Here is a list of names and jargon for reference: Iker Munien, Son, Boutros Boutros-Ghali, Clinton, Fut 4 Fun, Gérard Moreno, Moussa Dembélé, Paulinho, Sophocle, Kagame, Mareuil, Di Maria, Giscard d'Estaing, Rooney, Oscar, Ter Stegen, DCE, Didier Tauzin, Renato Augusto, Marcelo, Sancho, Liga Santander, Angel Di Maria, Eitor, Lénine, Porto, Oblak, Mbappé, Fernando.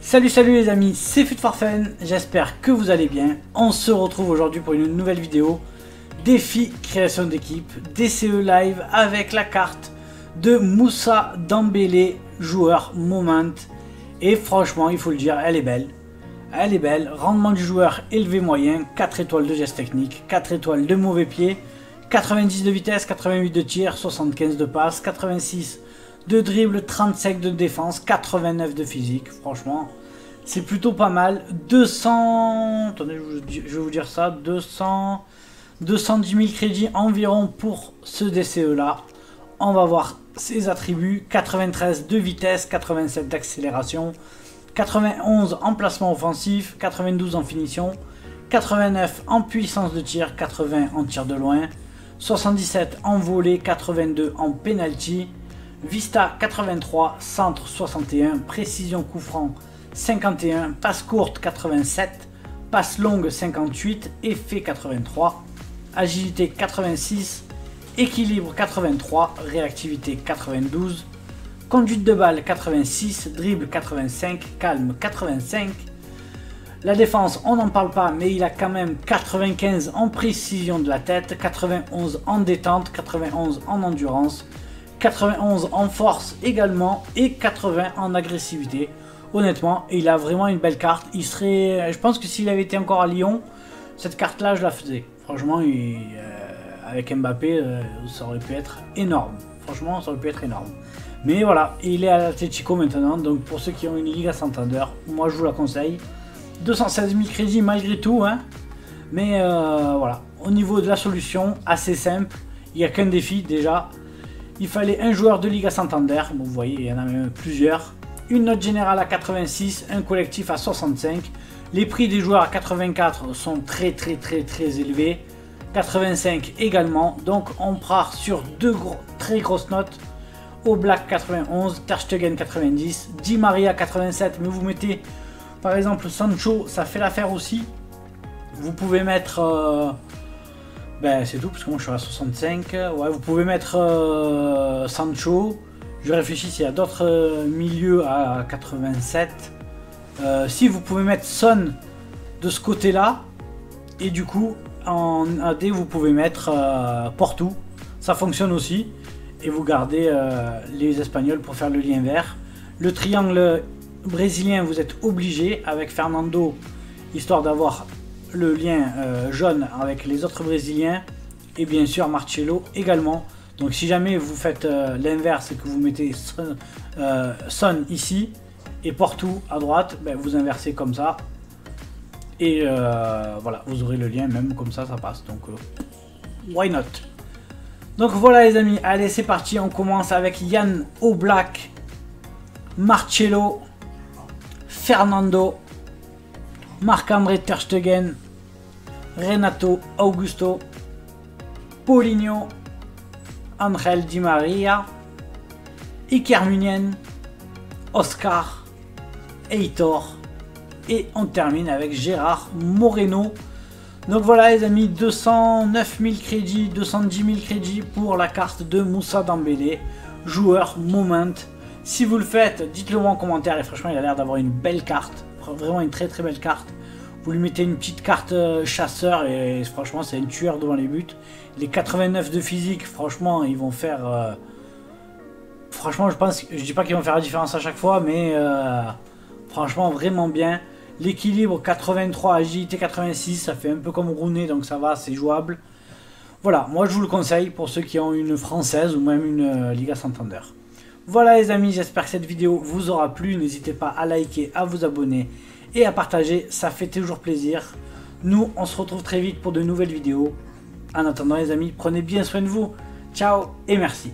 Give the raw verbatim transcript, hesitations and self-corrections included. Salut salut les amis, c'est Fut quatre Fun, j'espère que vous allez bien. On se retrouve aujourd'hui pour une nouvelle vidéo défi création d'équipe D C E live avec la carte de Moussa Dembélé joueur moment, et franchement il faut le dire, elle est belle, elle est belle. Rendement du joueur élevé moyen, quatre étoiles de geste technique, quatre étoiles de mauvais pied, quatre-vingt-dix de vitesse, quatre-vingt-huit de tir, soixante-quinze de passe, quatre-vingt-six de dribble, trente-cinq de défense, quatre-vingt-neuf de physique. Franchement, c'est plutôt pas mal. deux cents, attendez, je vais vous dire ça, deux cents, deux cent dix mille crédits environ pour ce D C E là. On va voir ses attributs. Quatre-vingt-treize de vitesse, quatre-vingt-sept d'accélération, quatre-vingt-onze en placement offensif, quatre-vingt-douze en finition, quatre-vingt-neuf en puissance de tir, quatre-vingts en tir de loin, soixante-dix-sept en volée, quatre-vingt-deux en penalty, vista quatre-vingt-trois, centre soixante et un, précision coup franc cinquante et un, passe courte quatre-vingt-sept, passe longue cinquante-huit, effet quatre-vingt-trois, agilité quatre-vingt-six, équilibre quatre-vingt-trois, réactivité quatre-vingt-douze, conduite de balle quatre-vingt-six, dribble quatre-vingt-cinq, calme quatre-vingt-cinq. La défense, on n'en parle pas, mais il a quand même quatre-vingt-quinze en précision de la tête, quatre-vingt-onze en détente, quatre-vingt-onze en endurance, quatre-vingt-onze en force également et quatre-vingts en agressivité. Honnêtement, il a vraiment une belle carte. Il serait, je pense que s'il avait été encore à Lyon, cette carte là je la faisais. Franchement, il, euh, avec Mbappé, euh, ça aurait pu être énorme. Franchement, ça aurait pu être énorme. Mais voilà, il est à l'Atlético maintenant. Donc pour ceux qui ont une Liga Santander, moi je vous la conseille. deux cent seize mille crédits malgré tout, hein. Mais euh, voilà, au niveau de la solution, assez simple. Il n'y a qu'un défi déjà. Il fallait un joueur de Liga Santander, bon, vous voyez il y en a même plusieurs, une note générale à quatre-vingt-six, un collectif à soixante-cinq, les prix des joueurs à quatre-vingt-quatre sont très très très très élevés, quatre-vingt-cinq également, donc on part sur deux gros, très grosses notes, Oblak quatre-vingt-onze, Ter Stegen quatre-vingt-dix, Di Maria quatre-vingt-sept, mais vous mettez par exemple Sancho, ça fait l'affaire aussi, vous pouvez mettre... Euh, Ben c'est tout, parce que moi je suis à soixante-cinq. Ouais, vous pouvez mettre euh, Sancho. Je réfléchis s'il y a d'autres euh, milieux à quatre-vingt-sept. Euh, si vous pouvez mettre Son de ce côté-là. Et du coup, en A D, vous pouvez mettre euh, Porto. Ça fonctionne aussi. Et vous gardez euh, les Espagnols pour faire le lien vert. Le triangle brésilien, vous êtes obligé avec Fernando, histoire d'avoir le lien euh, jaune avec les autres brésiliens, et bien sûr Marcelo également. Donc si jamais vous faites euh, l'inverse et que vous mettez Son, euh, Son ici et Porto à droite, ben, vous inversez comme ça et euh, voilà, vous aurez le lien, même comme ça ça passe, donc euh, why not. Donc voilà les amis, allez c'est parti, on commence avec Yann Oblak, Marcelo, Fernando, Marc-André Ter Stegen, Renato Augusto, Paulinho, Angel Di Maria, Iker Munien, Oscar, Eitor, et on termine avec Gérard Moreno. Donc voilà les amis, deux cent neuf mille crédits, deux cent dix mille crédits pour la carte de Moussa Dembélé, joueur moment. Si vous le faites, dites-le moi en commentaire, et franchement il a l'air d'avoir une belle carte. Vraiment une très très belle carte. Vous lui mettez une petite carte euh, chasseur et franchement c'est un tueur devant les buts. Les quatre-vingt-neuf de physique, franchement ils vont faire euh... franchement je pense, je dis pas qu'ils vont faire la différence à chaque fois, mais euh... franchement vraiment bien. L'équilibre quatre-vingt-trois, agilité quatre-vingt-six, ça fait un peu comme Rooney, donc ça va, c'est jouable. Voilà, moi je vous le conseille pour ceux qui ont une française ou même une euh, Liga Santander. Voilà les amis, j'espère que cette vidéo vous aura plu. N'hésitez pas à liker, à vous abonner et à partager. Ça fait toujours plaisir. Nous, on se retrouve très vite pour de nouvelles vidéos. En attendant les amis, prenez bien soin de vous. Ciao et merci.